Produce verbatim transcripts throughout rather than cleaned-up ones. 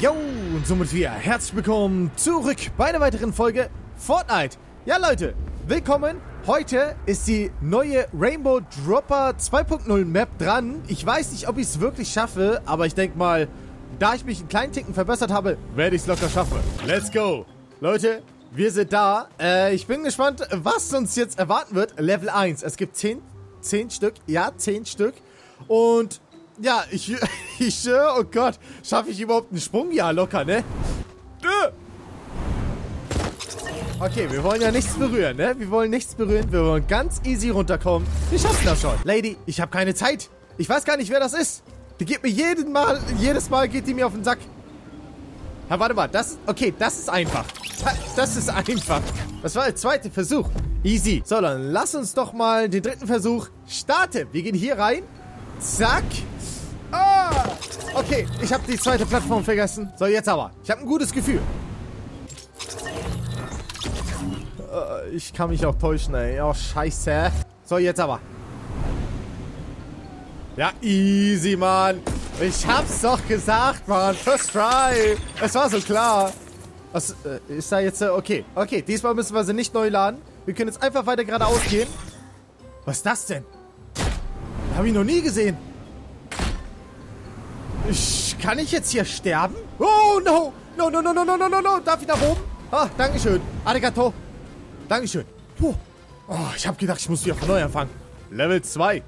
Jo, und somit wir herzlich willkommen zurück bei einer weiteren Folge Fortnite. Ja Leute, willkommen. Heute ist die neue Rainbow Dropper zwei punkt null Map dran. Ich weiß nicht, ob ich es wirklich schaffe, aber ich denke mal, da ich mich einen kleinen Ticken verbessert habe, werde ich es locker schaffen. Let's go. Leute, wir sind da. Äh, ich bin gespannt, was uns jetzt erwarten wird. Level eins. Es gibt zehn, zehn Stück. Ja, zehn Stück. Und... ja, ich, ich, oh Gott, schaffe ich überhaupt einen Sprung? Ja, locker, ne? Okay, wir wollen ja nichts berühren, ne? Wir wollen nichts berühren, wir wollen ganz easy runterkommen. Wir schaffen das schon. Lady, ich habe keine Zeit. Ich weiß gar nicht, wer das ist. Die geht mir jeden Mal, jedes Mal geht die mir auf den Sack. Ja, warte mal, das, okay, das ist einfach. Das ist einfach. Das war der zweite Versuch. Easy. So, dann lass uns doch mal den dritten Versuch starten. Wir gehen hier rein. Zack. Ah! Okay, ich habe die zweite Plattform vergessen. So, jetzt aber. Ich habe ein gutes Gefühl. Uh, ich kann mich auch täuschen, ey. Oh, scheiße. So, jetzt aber. Ja, easy, Mann. Ich hab's doch gesagt, Mann. First try. Es war so klar. Was äh, ist da jetzt? Äh, okay, okay. Diesmal müssen wir sie nicht neu laden. Wir können jetzt einfach weiter geradeaus gehen. Was ist das denn? Habe ich noch nie gesehen. Ich, kann ich jetzt hier sterben? Oh, no. No, no, no, no, no, no, no. Darf ich nach oben? Ah, dankeschön. Arigato. Dankeschön. Puh. Oh, ich habe gedacht, ich muss wieder von neu anfangen. Level zwei.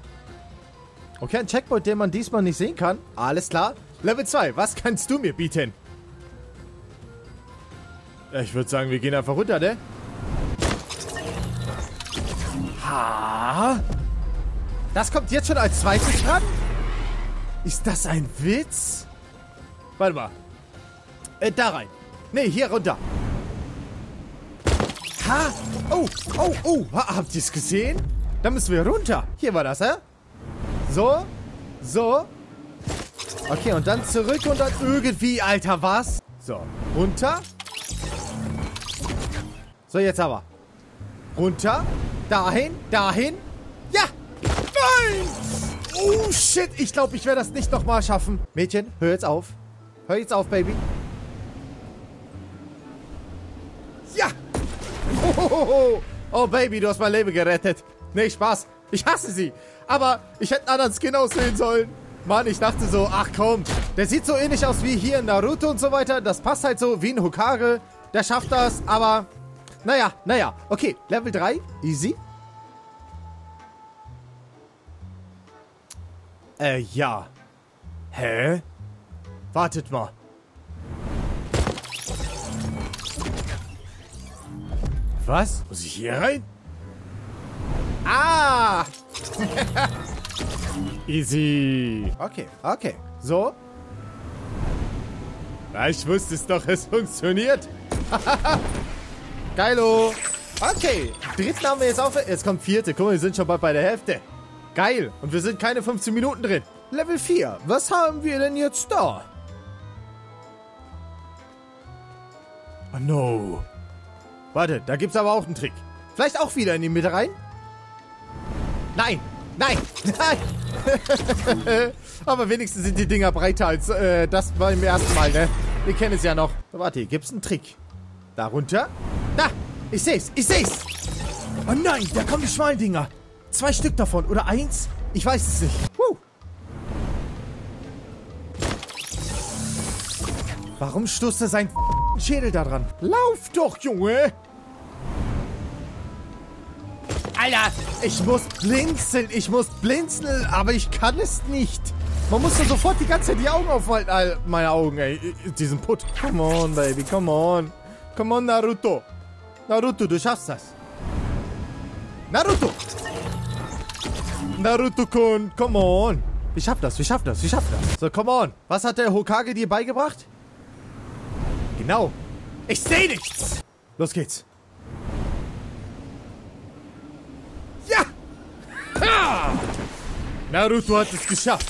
Okay, ein Checkpoint, den man diesmal nicht sehen kann. Alles klar. Level zwei, was kannst du mir bieten? Ich würde sagen, wir gehen einfach runter, ne? Ha. Das kommt jetzt schon als zweites ran? Ist das ein Witz? Warte mal. Äh, da rein. Nee, hier runter. Ha! Oh, oh, oh. Ha, habt ihr es gesehen? Da müssen wir runter. Hier war das, hä? So. So. Okay, und dann zurück und dann irgendwie, Alter, was? So, runter. So, jetzt aber. Runter. Dahin, dahin. Ja! Nein! Oh, shit. Ich glaube, ich werde das nicht nochmal schaffen. Mädchen, hör jetzt auf. Hör jetzt auf, Baby. Ja! Oh, oh, oh, oh. Oh Baby, du hast mein Leben gerettet. Nee, Spaß. Ich hasse sie. Aber ich hätte einen anderen Skin aussehen sollen. Mann, ich dachte so, ach komm. Der sieht so ähnlich aus wie hier in Naruto und so weiter. Das passt halt so wie ein Hokage. Der schafft das, aber... Naja, naja. Okay, Level drei. Easy. Äh, ja. Hä? Wartet mal. Was? Muss ich hier rein? Ah! Easy. Okay, okay. So? Na, ich wusste es doch, es funktioniert. Geilo. Okay, dritten haben wir jetzt auf. Jetzt kommt vierte. Guck mal, wir sind schon bald bei der Hälfte. Geil. Und wir sind keine fünfzehn Minuten drin. Level vier. Was haben wir denn jetzt da? Oh no. Warte, da gibt's aber auch einen Trick. Vielleicht auch wieder in die Mitte rein? Nein. Nein. Nein. Aber wenigstens sind die Dinger breiter als äh, das beim ersten Mal, ne? Wir kennen es ja noch. Warte, hier gibt's einen Trick. Da runter. Da. Ich seh's. Ich seh's. Oh nein, da kommen die Schwaldinger. Zwei Stück davon. Oder eins? Ich weiß es nicht. Woo. Warum stoßt er seinen Schädel da dran? Lauf doch, Junge! Alter, ich muss blinzeln. Ich muss blinzeln, aber ich kann es nicht. Man muss doch sofort die ganze Zeit die Augen aufhalten. Alter, meine Augen, ey. Die sind putt. Come on, Baby. Come on. Come on, Naruto. Naruto, du schaffst das. Naruto! Naruto-kun, come on. Ich schaff das, ich schaff das, ich schaff das. So, come on. Was hat der Hokage dir beigebracht? Genau. Ich sehe nichts. Los geht's. Ja! Ha! Naruto hat es geschafft.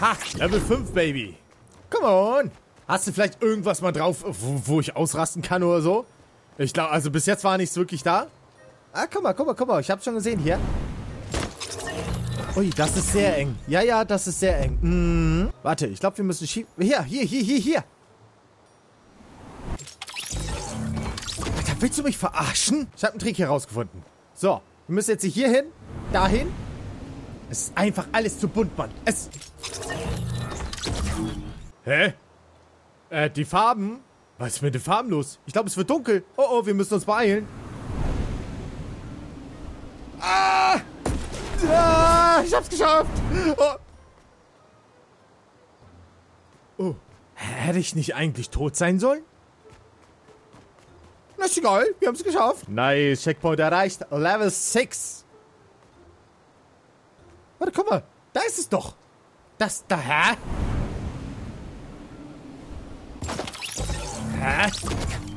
Ha! Level fünf, Baby. Come on. Hast du vielleicht irgendwas mal drauf, wo, wo ich ausrasten kann oder so? Ich glaube, also bis jetzt war nichts wirklich da. Ah, guck mal, guck mal, guck mal. Ich hab's schon gesehen hier. Ui, das ist sehr eng. Ja, ja, das ist sehr eng. Mhm. Warte, ich glaube, wir müssen schieben. Hier, hier, hier, hier, hier. Willst du mich verarschen? Ich habe einen Trick herausgefunden. So, wir müssen jetzt hier hin, dahin. Es ist einfach alles zu bunt, Mann. Es... Hä? Äh, die Farben? Was ist mit den Farben los? Ich glaube, es wird dunkel. Oh, oh, wir müssen uns beeilen. Ah! Ah! Ich hab's geschafft! Oh! Oh. Hätte ich nicht eigentlich tot sein sollen? Na, ist egal. Wir haben's geschafft. Nice. Checkpoint erreicht. Level sechs. Warte, guck mal. Da ist es doch. Das da, hä? Hä?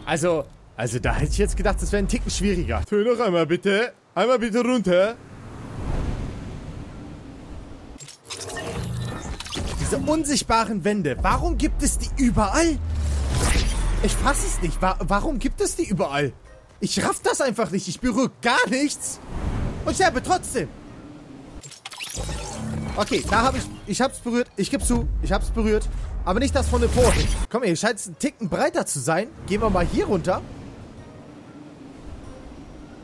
Also, also da hätte ich jetzt gedacht, das wäre ein Ticken schwieriger. Tö, noch einmal bitte. Einmal bitte runter. Diese unsichtbaren Wände. Warum gibt es die überall? Ich fass es nicht. Wa- warum gibt es die überall? Ich raff das einfach nicht. Ich berühre gar nichts. Und sterbe trotzdem. Okay, da habe ich... Ich hab's berührt. Ich gebe zu. Ich hab's berührt. Aber nicht das von dem Vorhin. Komm hier, scheint es einen Ticken breiter zu sein. Gehen wir mal hier runter.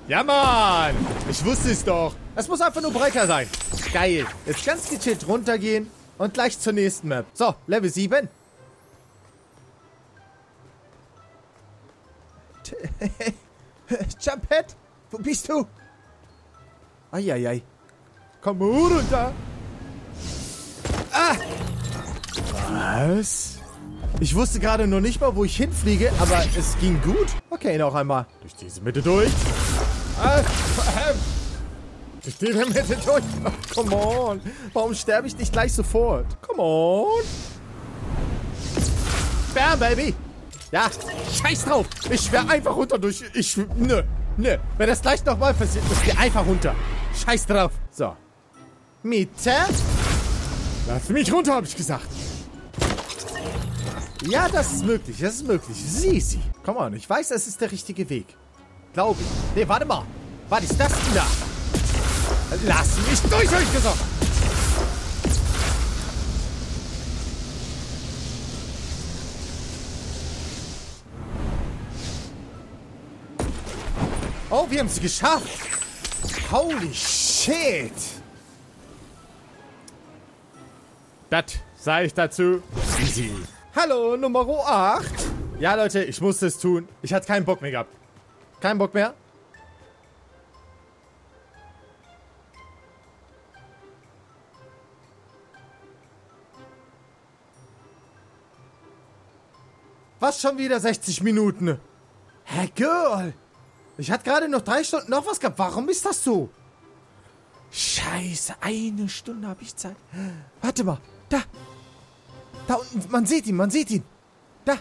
Ja, Mann. Ich wusste es doch. Es muss einfach nur breiter sein. Geil. Jetzt ganz gechillt runtergehen und gleich zur nächsten Map. So, Level sieben. Jumphead, wo bist du? Eieiei. Komm runter. Ah! Was? Ich wusste gerade noch nicht mal, wo ich hinfliege, aber es ging gut. Okay, noch einmal. Durch diese Mitte durch. Ah, äh, durch die Mitte durch. Oh, come on. Warum sterbe ich nicht gleich sofort? Come on. Bam, Baby. Ja, scheiß drauf. Ich wäre einfach runter durch... Ich... Nö, nö. Wenn das gleich nochmal passiert, müsst ihr einfach runter. Scheiß drauf. So. Mitte. Lass mich runter, habe ich gesagt. Ja, das ist möglich, das ist möglich. Sieh sie. Komm on, ich weiß, das ist der richtige Weg. Glaube ich. Ne, warte mal. Was ist das denn da? Lass mich durch, hab ich gesagt. Oh, wir haben es geschafft. Holy shit. Das sage ich dazu. Easy. Hallo, Nummer acht. Ja, Leute, ich musste es tun. Ich hatte keinen Bock mehr gehabt. Keinen Bock mehr. Was, schon wieder sechzig Minuten? Hä, Girl. Ich hatte gerade noch drei Stunden noch was gehabt. Warum ist das so? Scheiße, eine Stunde habe ich Zeit. Warte mal, da. Da unten, man sieht ihn, man sieht ihn. Da.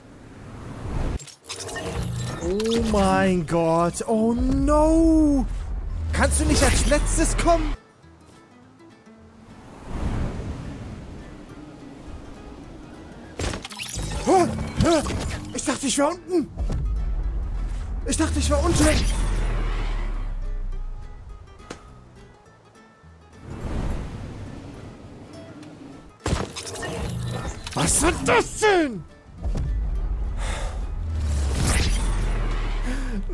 Oh mein Gott, oh no. Kannst du nicht als letztes kommen? Ich dachte, ich war unten. Ich dachte, ich war unten. Was war das denn?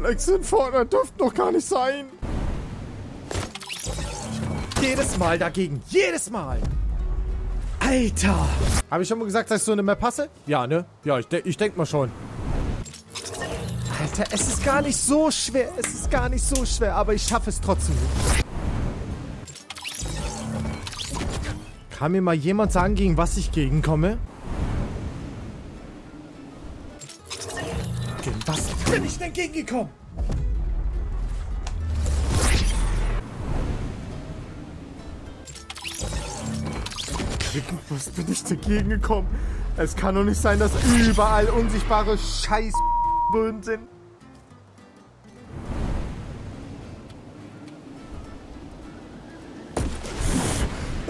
Lex in Fortnite dürfte noch gar nicht sein. Jedes Mal dagegen. Jedes Mal. Alter. Habe ich schon mal gesagt, dass ich so eine Map hasse? Ja, ne? Ja, ich, de ich denke mal schon. Alter, es ist gar nicht so schwer. Es ist gar nicht so schwer, aber ich schaffe es trotzdem nicht. Kann mir mal jemand sagen, gegen was ich gegenkomme? Gegen was bin ich denn gegengekommen? Gegen was bin ich dagegen gekommen? Es kann doch nicht sein, dass überall unsichtbare Scheißböden sind.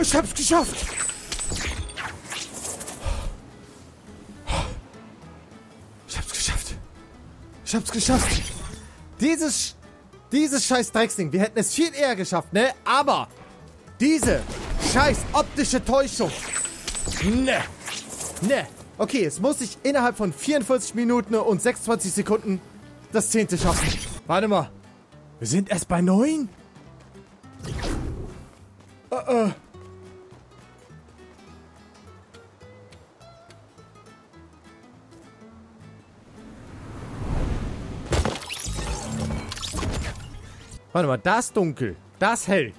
Ich hab's geschafft! Ich hab's geschafft! Ich hab's geschafft! Dieses... Dieses scheiß Drecksding, wir hätten es viel eher geschafft, ne? Aber... Diese scheiß optische Täuschung! Ne! Ne! Okay, jetzt muss ich innerhalb von vierundvierzig Minuten und sechsundzwanzig Sekunden das zehnte schaffen. Warte mal. Wir sind erst bei neun? Uh -uh. Warte mal, das dunkel, das hell.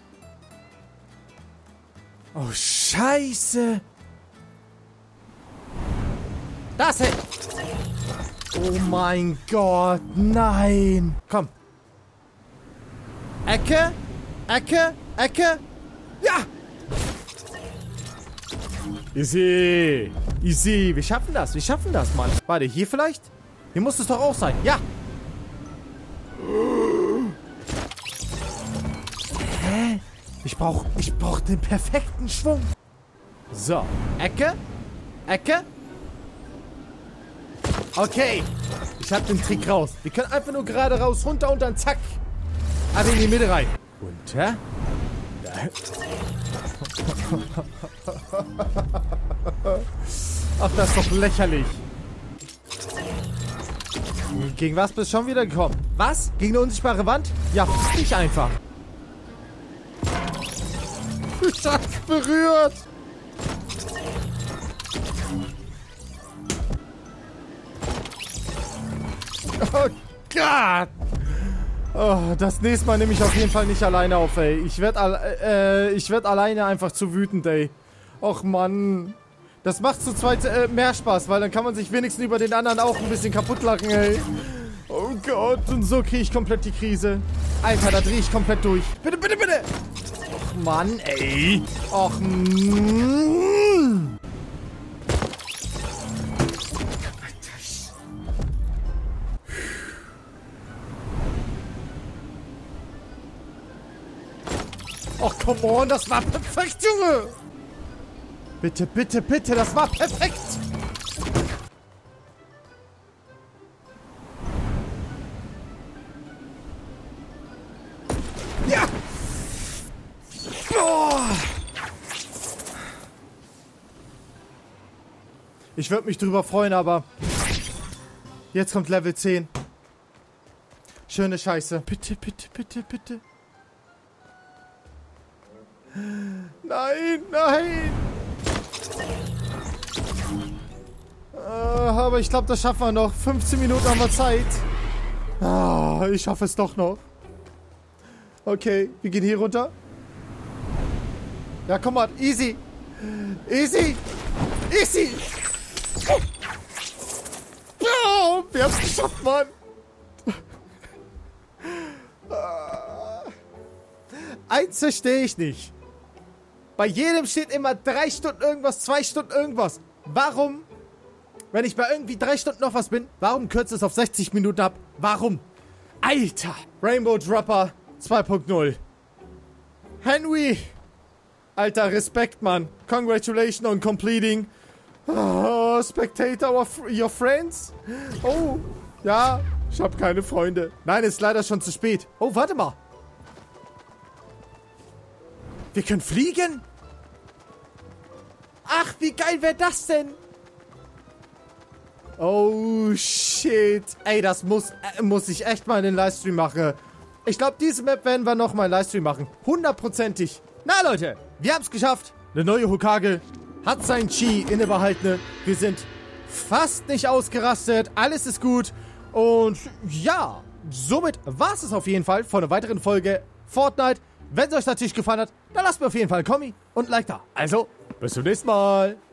Oh, Scheiße. Das hell. Oh mein Gott, nein. Komm. Ecke, Ecke, Ecke. Ja. Easy. Easy. Wir schaffen das, wir schaffen das, Mann. Warte, hier vielleicht? Hier muss es doch auch sein. Ja. Hä? Ich brauch, ich brauch den perfekten Schwung. So. Ecke, Ecke. Okay, ich hab den Trick raus. Wir können einfach nur gerade raus, runter und dann zack. Also in die Mitte rein. Runter. Ach, das ist doch lächerlich. Gegen was bist du schon wieder gekommen? Was? Gegen eine unsichtbare Wand? Ja, f*** dich einfach. Ich hab's berührt. Oh Gott! Oh, das nächste Mal nehme ich auf jeden Fall nicht alleine auf, ey. Ich werde äh, ich werd alleine einfach zu wütend, ey. Och Mann. Das macht zu zweit äh, mehr Spaß, weil dann kann man sich wenigstens über den anderen auch ein bisschen kaputt lachen, ey. Oh Gott, und so kriege ich komplett die Krise. Alter, da drehe ich komplett durch. Bitte, bitte, bitte! Och Mann, ey. Och Mann. Och, come on, das war perfekt, Junge! Bitte, bitte, bitte, das war perfekt! Ja! Oh. Ich würde mich drüber freuen, aber... Jetzt kommt Level zehn. Schöne Scheiße. Bitte, bitte, bitte, bitte. Nein, nein! Äh, aber ich glaube, das schaffen wir noch. fünfzehn Minuten haben wir Zeit. Ah, ich schaffe es doch noch. Okay, wir gehen hier runter. Ja, komm mal. Easy. Easy. Easy. Oh, wir haben es geschafft, Mann. Eins verstehe ich nicht. Bei jedem steht immer drei Stunden irgendwas, zwei Stunden irgendwas. Warum, wenn ich bei irgendwie drei Stunden noch was bin, warum kürzt es auf sechzig Minuten ab? Warum? Alter! Rainbow Dropper zwei punkt null. Henry! Alter, Respekt, Mann. Congratulations on completing. Oh, Spectator, your friends? Oh, ja, ich habe keine Freunde. Nein, ist leider schon zu spät. Oh, warte mal. Wir können fliegen? Ach, wie geil wäre das denn? Oh, shit. Ey, das muss, äh, muss ich echt mal in den Livestream machen. Ich glaube, diese Map werden wir nochmal in den Livestream machen. Hundertprozentig. Na, Leute, wir haben es geschafft. Der neue Hokage hat seinen Chi innebehalten. Wir sind fast nicht ausgerastet. Alles ist gut. Und ja, somit war es auf jeden Fall von einer weiteren Folge Fortnite. Wenn es euch natürlich gefallen hat, dann lasst mir auf jeden Fall einen Kommi und ein Like da. Also, bis zum nächsten Mal.